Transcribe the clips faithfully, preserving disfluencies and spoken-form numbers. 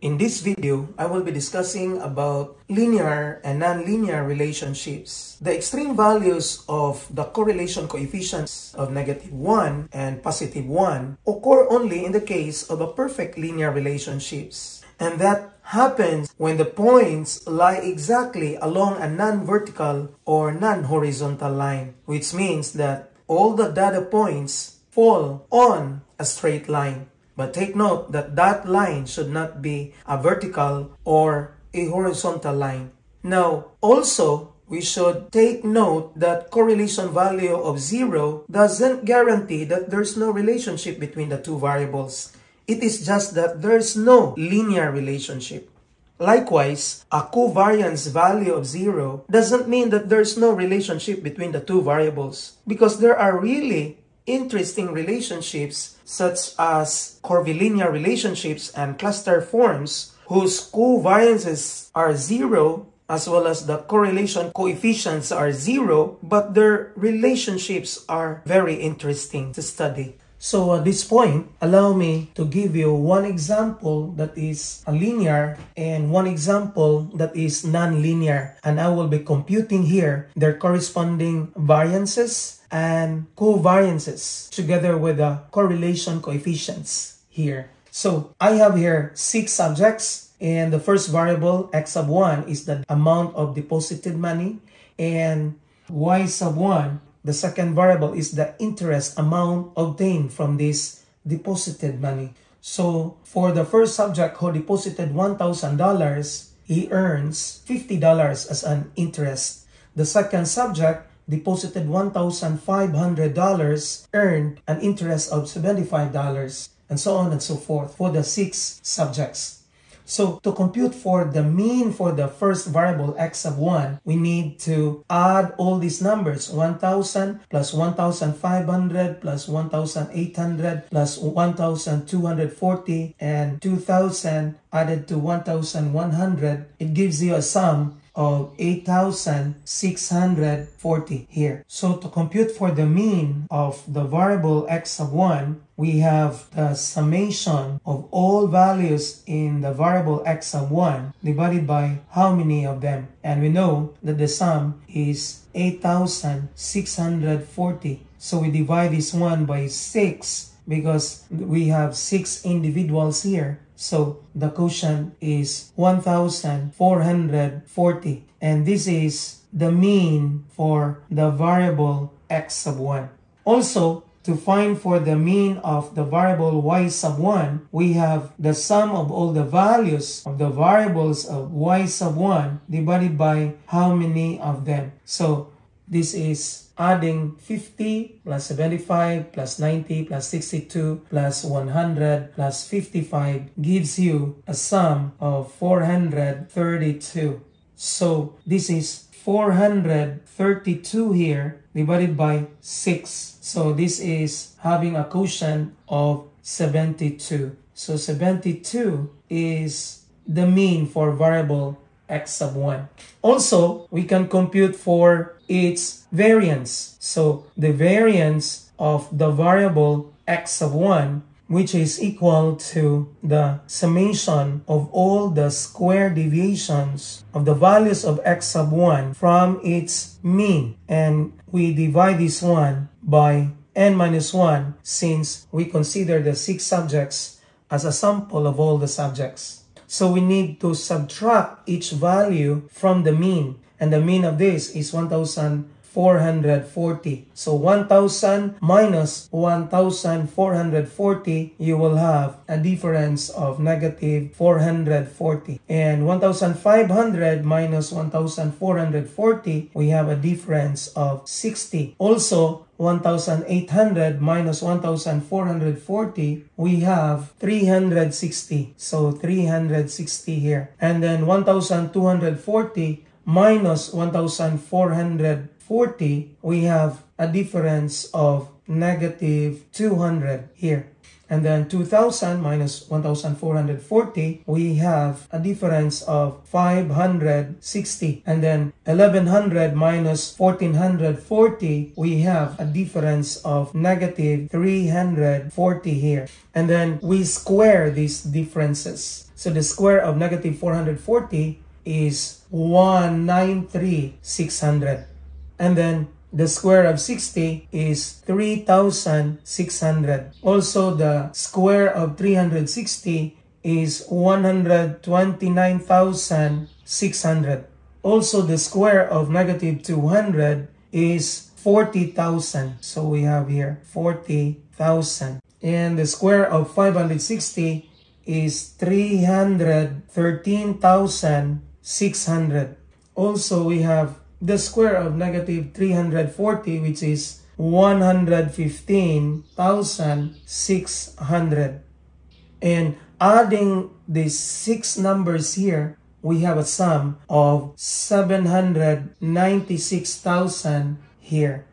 In this video, I will be discussing about linear and nonlinear relationships, the extreme values of the correlation coefficients of negative one and positive one occur only in the case of a perfect linear relationships, and that happens when the points lie exactly along a non-vertical or non-horizontal line, which means that all the data points fall on a straight line. But take note that that line should not be a vertical or a horizontal line. Now, also, we should take note that correlation value of zero doesn't guarantee that there's no relationship between the two variables. It is just that there's no linear relationship. Likewise, a covariance value of zero doesn't mean that there's no relationship between the two variables, because there are really interesting relationships such as curvilinear relationships and cluster forms whose covariances are zero as well as the correlation coefficients are zero, but their relationships are very interesting to study. So at this point, allow me to give you one example that is a linear and one example that is nonlinear, and I will be computing here their corresponding variances and covariances together with the correlation coefficients here. So I have here six subjects, and the first variable x sub one is the amount of deposited money, and y sub one, the second variable, is the interest amount obtained from this deposited money. So for the first subject who deposited one thousand dollars, he earns fifty dollars as an interest. The second subject deposited one thousand five hundred dollars, earned an interest of seventy-five dollars, and so on and so forth for the six subjects. So to compute for the mean for the first variable x sub one, we need to add all these numbers, one thousand plus one thousand five hundred plus one thousand eight hundred plus one thousand two hundred forty and two thousand added to one thousand one hundred. It gives you a sum of eight thousand six hundred forty here. So to compute for the mean of the variable x sub one, we have the summation of all values in the variable x sub one divided by how many of them. And we know that the sum is eight thousand six hundred forty. So we divide this one by six because we have six individuals here. So the quotient is one thousand four hundred forty, and this is the mean for the variable x sub one. Also, to find for the mean of the variable y sub one, we have the sum of all the values of the variables of y sub one divided by how many of them. So this is adding fifty plus seventy-five plus ninety plus sixty-two plus one hundred plus fifty-five gives you a sum of four hundred thirty-two. So this is four hundred thirty-two here divided by six. So this is having a quotient of seventy-two. So seventy-two is the mean for variable x sub one. Also, we can compute for its variance. So the variance of the variable x sub one, which is equal to the summation of all the square deviations of the values of x sub one from its mean. And we divide this one by n minus one since we consider the six subjects as a sample of all the subjects. So we need to subtract each value from the mean. And the mean of this is one thousand four hundred forty. So one thousand minus one thousand four hundred forty, you will have a difference of negative four hundred forty. And one thousand five hundred minus one thousand four hundred forty, we have a difference of sixty. Also, one thousand eight hundred minus one thousand four hundred forty, we have three hundred sixty. So three hundred sixty here. And then one thousand two hundred forty minus one thousand four hundred forty, we have a difference of negative two hundred here. And then two thousand minus one thousand four hundred forty, we have a difference of five hundred sixty. And then eleven hundred minus one thousand four hundred forty, we have a difference of negative three hundred forty here. And then we square these differences. So the square of negative four hundred forty is one hundred ninety-three thousand six hundred. And then the square of sixty is three thousand six hundred. Also, the square of three hundred sixty is one hundred twenty-nine thousand six hundred. Also, the square of negative two hundred is forty thousand. So we have here forty thousand. And the square of five hundred sixty is three hundred thirteen thousand six hundred. Also, we have the square of negative three hundred forty, which is one hundred fifteen thousand six hundred. And adding these six numbers here, we have a sum of seven hundred ninety-six thousand here.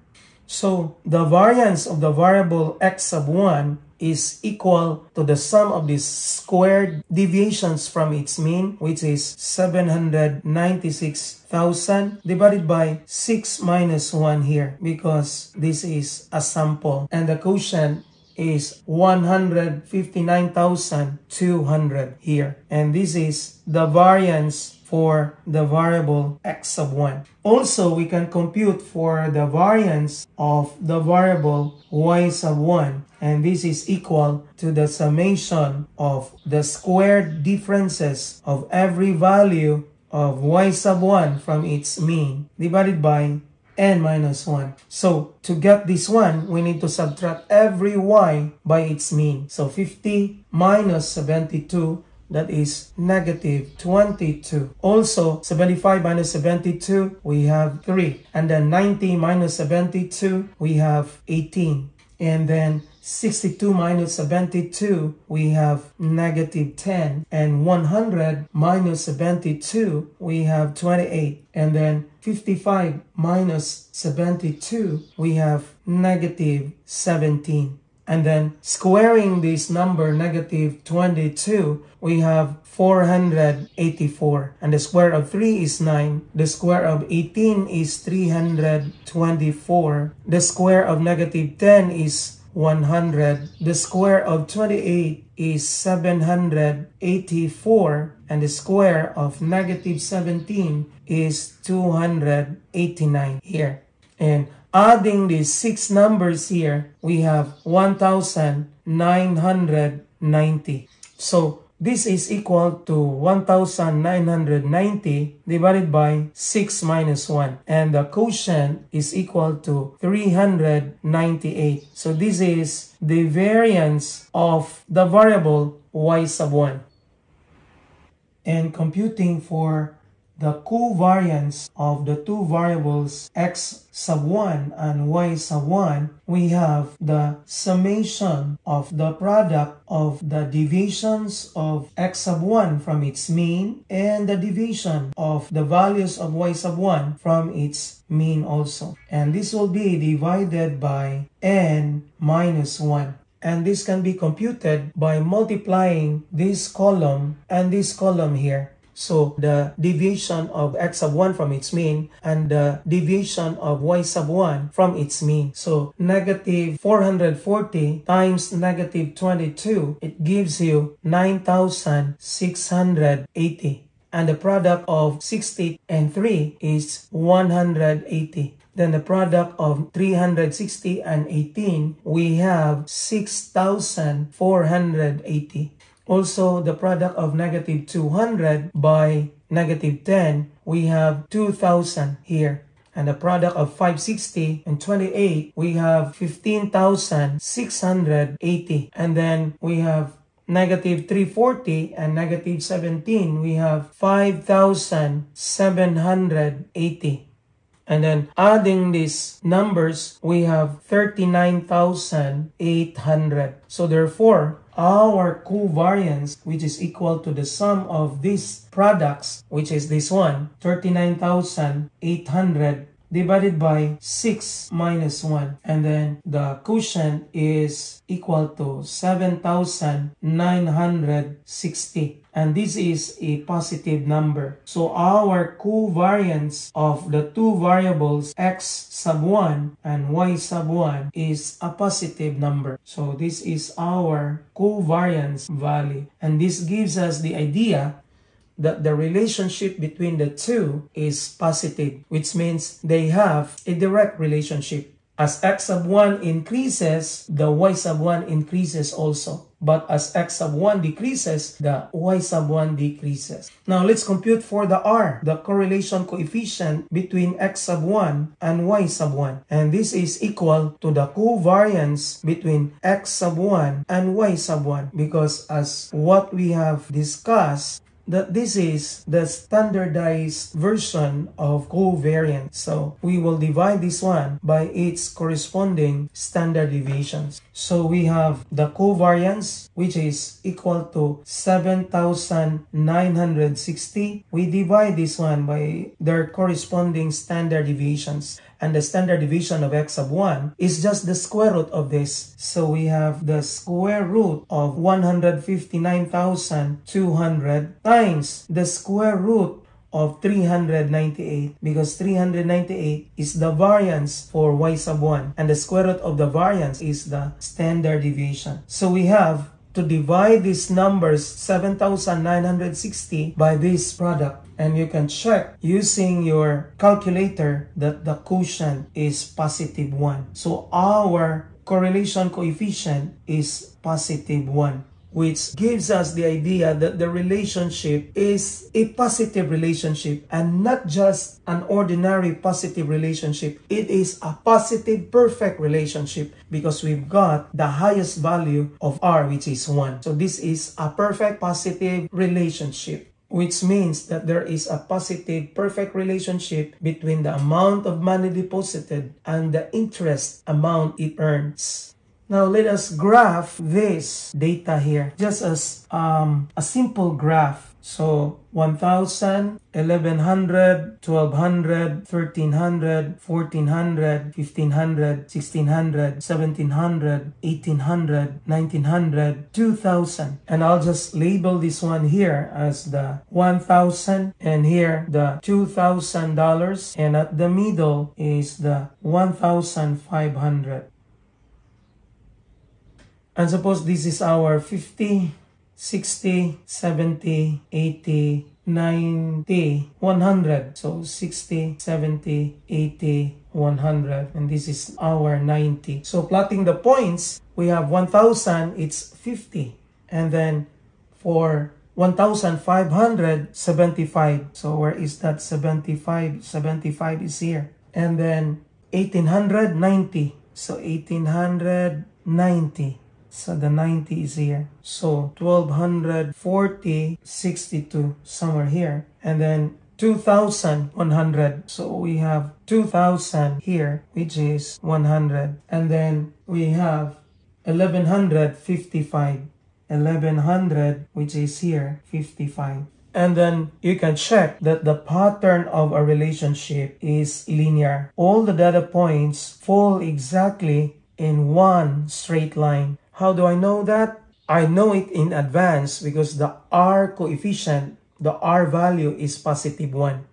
So the variance of the variable x sub one is equal to the sum of these squared deviations from its mean, which is seven hundred ninety-six thousand divided by six minus one here, because this is a sample, and the quotient is one hundred fifty-nine thousand two hundred here. And this is the variance for the variable x sub one. Also, we can compute for the variance of the variable y sub one. And this is equal to the summation of the squared differences of every value of y sub one from its mean divided by n minus one. So to get this one, we need to subtract every y by its mean. So fifty minus seventy-two, that is negative twenty-two. Also, seventy-five minus seventy-two, we have three. And then ninety minus seventy-two, we have eighteen. And then sixty-two minus seventy-two, we have negative ten. And one hundred minus seventy-two, we have twenty-eight. And then fifty-five minus seventy-two, we have negative seventeen. And then squaring this number, negative twenty-two, we have four hundred eighty-four. And the square of three is nine. The square of eighteen is three hundred twenty-four. The square of negative ten is one hundred. The square of twenty-eight is seven hundred eighty-four. And the square of negative seventeen is two hundred eighty-nine here. And adding these six numbers here, we have one thousand nine hundred ninety. So this is equal to one thousand nine hundred ninety divided by six minus one. And the quotient is equal to three hundred ninety-eight. So this is the variance of the variable y sub one. And computing for the covariance of the two variables x sub one and y sub one, we have the summation of the product of the deviations of x sub one from its mean and the deviation of the values of y sub one from its mean also. And this will be divided by n minus one. And this can be computed by multiplying this column and this column here. So the deviation of x sub one from its mean and the deviation of y sub one from its mean. So negative four hundred forty times negative twenty-two, it gives you nine thousand six hundred eighty. And the product of sixty and three is one hundred eighty. Then the product of three hundred sixty and eighteen, we have six thousand four hundred eighty. Also, the product of negative two hundred by negative ten, we have two thousand here. And the product of five hundred sixty and twenty-eight, we have fifteen thousand six hundred eighty. And then we have negative three hundred forty and negative seventeen, we have five thousand seven hundred eighty. And then adding these numbers, we have thirty-nine thousand eight hundred. So therefore, our covariance, which is equal to the sum of these products, which is this one, thirty-nine thousand eight hundred divided by six minus one. And then the quotient is equal to seven thousand nine hundred sixty. and this is a positive number. So our covariance of the two variables x sub one and y sub one is a positive number. So this is our covariance value, and this gives us the idea that the relationship between the two is positive, which means they have a direct relationship. As x sub one increases, the y sub one increases also. But as x sub one decreases, the y sub one decreases. Now let's compute for the r, the correlation coefficient between x sub one and y sub one. And this is equal to the covariance between x sub one and y sub one. Because as what we have discussed, that this is the standardized version of covariance. So we will divide this one by its corresponding standard deviations. So we have the covariance, which is equal to seven thousand nine hundred sixty. We divide this one by their corresponding standard deviations. And the standard deviation of x sub one is just the square root of this. So we have the square root of one hundred fifty-nine thousand two hundred times the square root of three hundred ninety-eight, because three hundred ninety-eight is the variance for y sub one, and the square root of the variance is the standard deviation. So we have to divide these numbers, seven thousand nine hundred sixty, by this product. And you can check using your calculator that the quotient is positive one. So our correlation coefficient is positive one, which gives us the idea that the relationship is a positive relationship, and not just an ordinary positive relationship. It is a positive perfect relationship, because we've got the highest value of r, which is one. So this is a perfect positive relationship, which means that there is a positive perfect relationship between the amount of money deposited and the interest amount it earns. Now let us graph this data here, just as um, a simple graph. So one thousand, eleven hundred, twelve hundred, thirteen hundred, fourteen hundred, fifteen hundred, sixteen hundred, seventeen hundred, eighteen hundred, nineteen hundred, two thousand. And I'll just label this one here as the one thousand, and here the two thousand dollars, and at the middle is the one thousand five hundred. And suppose this is our fifty, sixty, seventy, eighty, ninety, one hundred. So sixty, seventy, eighty, one hundred. And this is our ninety. So plotting the points, we have one thousand, it's fifty. And then for one thousand five hundred, seventy-five. So where is that seventy-five? seventy-five is here. And then eighteen hundred, ninety. So eighteen hundred, ninety. So the ninety is here. So twelve hundred forty, sixty-two, somewhere here. And then two thousand one hundred. So we have two thousand here, which is one hundred. And then we have eleven hundred fifty-five. eleven hundred, which is here, fifty-five. And then you can check that the pattern of a relationship is linear. All the data points fall exactly in one straight line. How do I know that? I know it in advance because the R coefficient, the R value is positive one,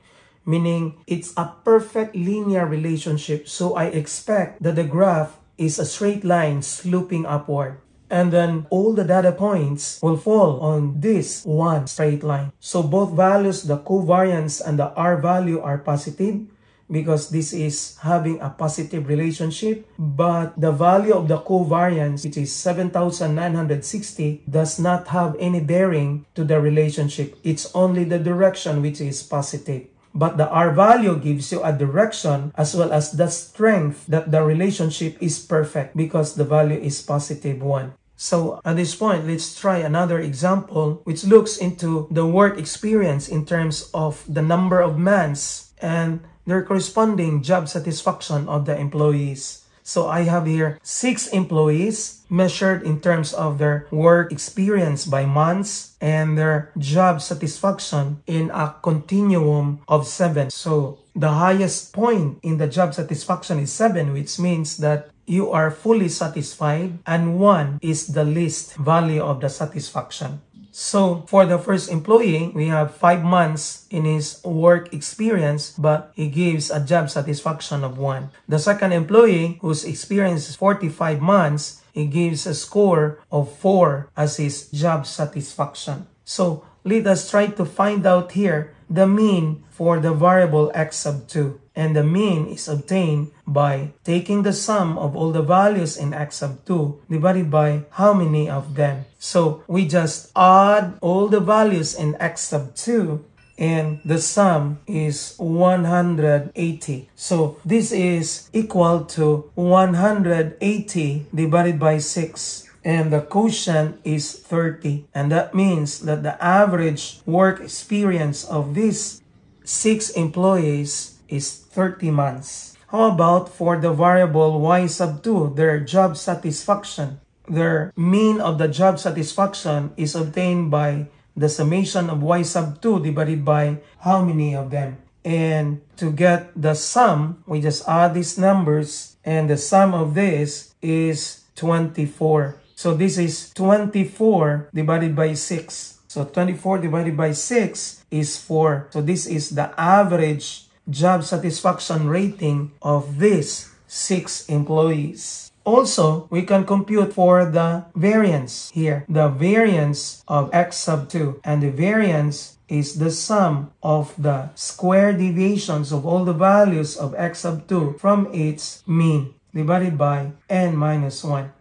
meaning it's a perfect linear relationship. So I expect that the graph is a straight line sloping upward. And then all the data points will fall on this one straight line. So both values, the covariance and the R value, are positive, because this is having a positive relationship, but the value of the covariance, which is seven thousand nine hundred sixty, does not have any bearing to the relationship. It's only the direction which is positive. But the R value gives you a direction as well as the strength that the relationship is perfect, because the value is positive one. So at this point, let's try another example which looks into the work experience in terms of the number of months and their corresponding job satisfaction of the employees. So I have here six employees measured in terms of their work experience by months and their job satisfaction in a continuum of seven. So the highest point in the job satisfaction is seven, which means that you are fully satisfied, and one is the least value of the satisfaction. So for the first employee, we have five months in his work experience, but he gives a job satisfaction of one. The second employee, whose experience is forty-five months, he gives a score of four as his job satisfaction. So let us try to find out here the mean for the variable x sub two. And the mean is obtained by taking the sum of all the values in x sub two divided by how many of them. So we just add all the values in x sub two, and the sum is one hundred eighty. So this is equal to one hundred eighty divided by six. And the quotient is thirty. And that means that the average work experience of these six employees is thirty months. How about for the variable y sub two, their job satisfaction? Their mean of the job satisfaction is obtained by the summation of y sub two divided by how many of them. And to get the sum, we just add these numbers, and the sum of this is twenty-four. So this is twenty-four divided by six. So twenty-four divided by six is four. So this is the average job satisfaction rating of these six employees. Also, we can compute for the variance here, the variance of x sub two. And the variance is the sum of the square deviations of all the values of x sub two from its mean divided by n minus one.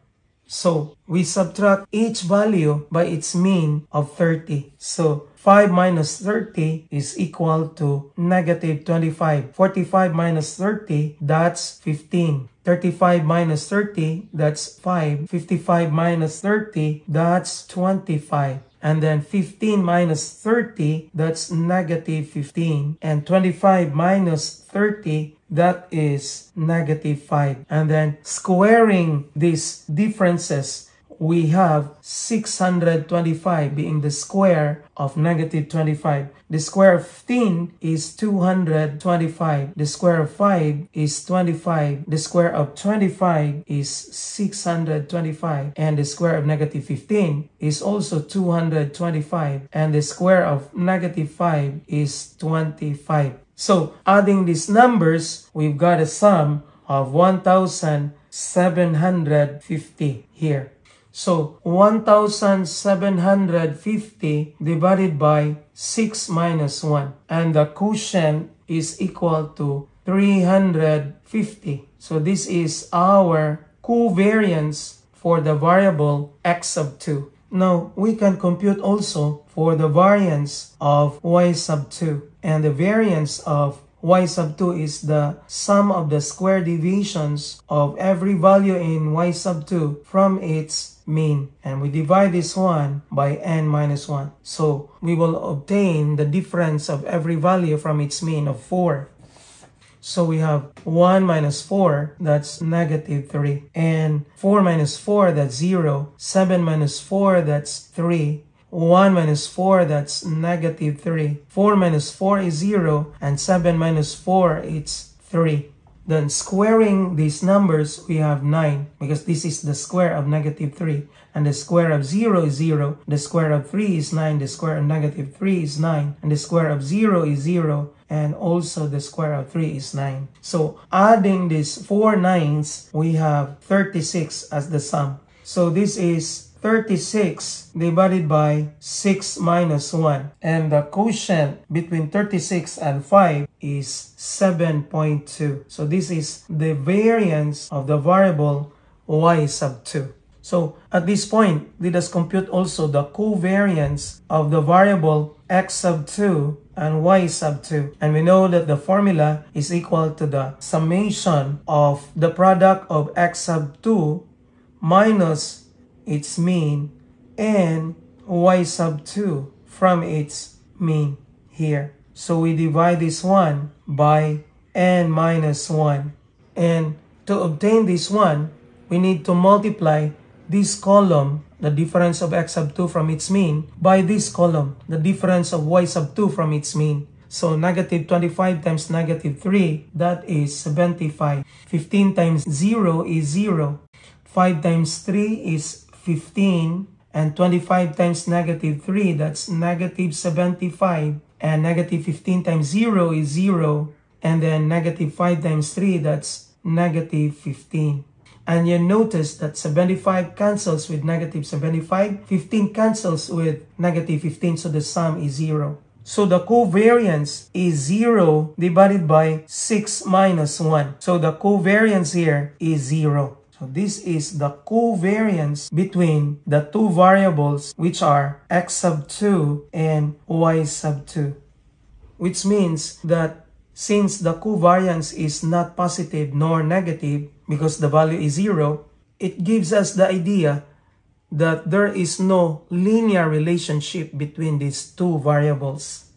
So we subtract each value by its mean of thirty. So five minus thirty is equal to negative twenty-five. forty-five minus thirty, that's fifteen. thirty-five minus thirty, that's five. fifty-five minus thirty, that's twenty-five. And then fifteen minus thirty, that's negative fifteen. And twenty-five minus thirty, that is negative five. And then squaring these differences, we have six hundred twenty-five being the square of negative twenty-five. The square of fifteen is two hundred twenty-five. The square of five is twenty-five. The square of twenty-five is six hundred twenty-five. And the square of negative fifteen is also two hundred twenty-five. And the square of negative five is twenty-five. So adding these numbers, we've got a sum of one thousand seven hundred fifty here. So one thousand seven hundred fifty divided by six minus one. And the quotient is equal to three hundred fifty. So this is our covariance for the variable x sub two. Now, we can compute also for the variance of y sub two. And the variance of y sub two is the sum of the square deviations of every value in y sub two from its mean. And we divide this one by n minus one. So we will obtain the difference of every value from its mean of four. So we have one minus four, that's negative three. And four minus four, that's zero. seven minus four, that's three. one minus four, that's negative three. four minus four is zero. And seven minus four, it's three. Then squaring these numbers, we have nine. Because this is the square of negative three. And the square of zero is zero. The square of three is nine. The square of negative three is nine. And the square of zero is zero. And also the square of three is nine. So adding these four nines, we have thirty-six as the sum. So this is thirty-six divided by six minus one. And the quotient between thirty-six and five is seven point two. So this is the variance of the variable y sub two. So at this point, let us compute also the covariance of the variable x sub two and y sub two. And we know that the formula is equal to the summation of the product of x sub two minus its mean and y sub two from its mean here. So we divide this one by n minus one. And to obtain this one, we need to multiply this column, the difference of x sub two from its mean, by this column, the difference of y sub two from its mean. So negative twenty-five times negative three, that is seventy-five. fifteen times zero is zero. five times three is fifteen. And twenty-five times negative three, that's negative seventy-five. And negative fifteen times zero is zero. And then negative five times three, that's negative fifteen. And you notice that seventy-five cancels with negative seventy-five. fifteen cancels with negative fifteen, so the sum is zero. So the covariance is zero divided by six minus one. So the covariance here is zero. So this is the covariance between the two variables, which are x sub two and y sub two. Which means that since the covariance is not positive nor negative, because the value is zero, it gives us the idea that there is no linear relationship between these two variables.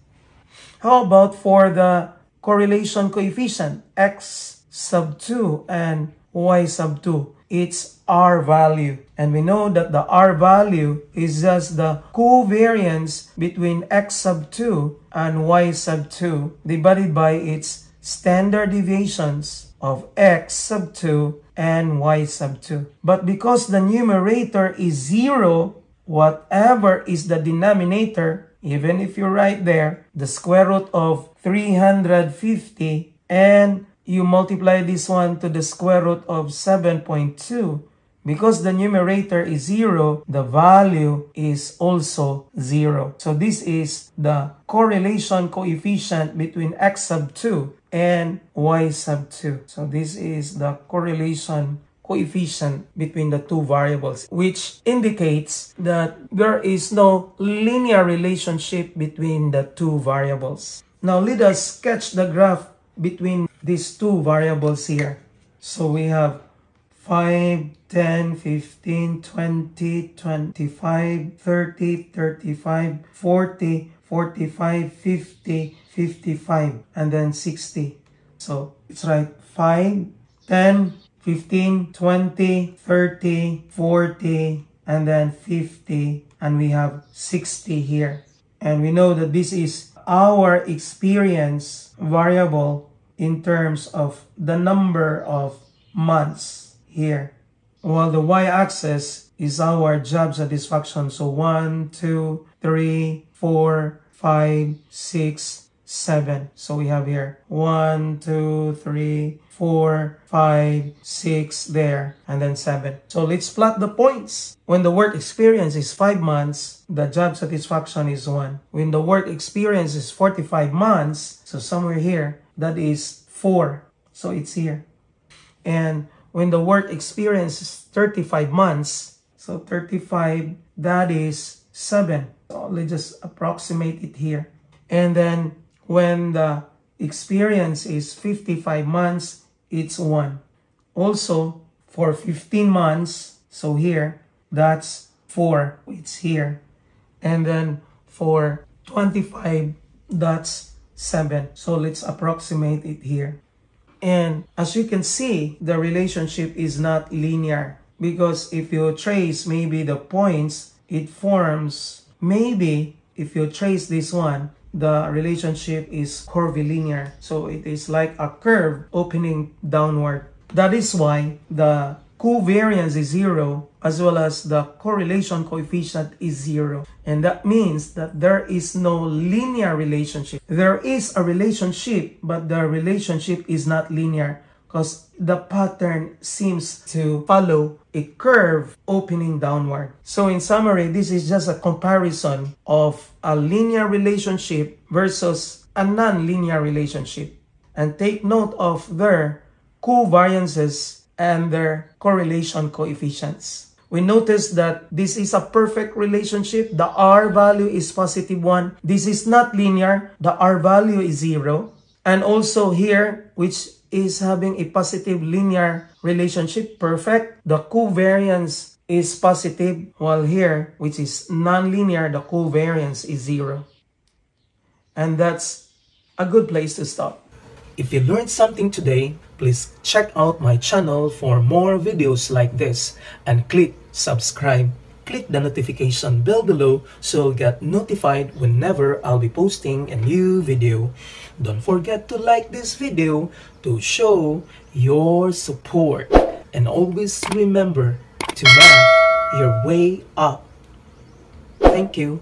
How about for the correlation coefficient, x sub two and y sub two? It's R value. And we know that the R value is just the covariance between x sub two and y sub two divided by its standard deviations of x sub two and y sub two. But because the numerator is zero, whatever is the denominator, even if you write there the square root of three hundred fifty, and you multiply this one to the square root of seven point two, because the numerator is zero, the value is also zero. So this is the correlation coefficient between x sub two and y sub two. So this is the correlation coefficient between the two variables, which indicates that there is no linear relationship between the two variables. Now let us sketch the graph between these two variables here. So we have five, ten, fifteen, twenty, twenty-five, thirty, thirty-five, forty, forty-five, fifty, fifty-five, and then sixty. So it's right, five, ten, fifteen, twenty, thirty, forty, and then fifty, and we have sixty here. And we know that this is our experience variable in terms of the number of months here, while the y-axis is our job satisfaction. So one, two, three, four, five, six, seven. So we have here one, two, three, four, five, six there, and then seven. So let's plot the points. When the work experience is five months, the job satisfaction is one. When the work experience is forty-five months, so somewhere here, that is four. So it's here. And when the work experience is thirty-five months, so thirty-five, that is seven. So let's just approximate it here. And then when the experience is fifty-five months, it's one. Also, for fifteen months, so here, that's four. It's here. And then for twenty-five, that's seven. So let's approximate it here. And as you can see, the relationship is not linear, because if you trace maybe the points, it forms, maybe if you trace this one, the relationship is curvilinear. So it is like a curve opening downward. That is why the covariance is zero, as well as the correlation coefficient is zero. And that means that there is no linear relationship. There is a relationship, but the relationship is not linear, because the pattern seems to follow a curve opening downward. So in summary, this is just a comparison of a linear relationship versus a non-linear relationship. And take note of their covariances and their correlation coefficients. We notice that this is a perfect relationship. The R value is positive one. This is not linear. The R value is zero. And also here, which is having a positive linear relationship, perfect, the covariance is positive, while here, which is non-linear, the covariance is zero. And that's a good place to stop. If you learned something today, please check out my channel for more videos like this and click subscribe. Click the notification bell below so you'll get notified whenever I'll be posting a new video. Don't forget to like this video to show your support. And always remember to math your way up. Thank you.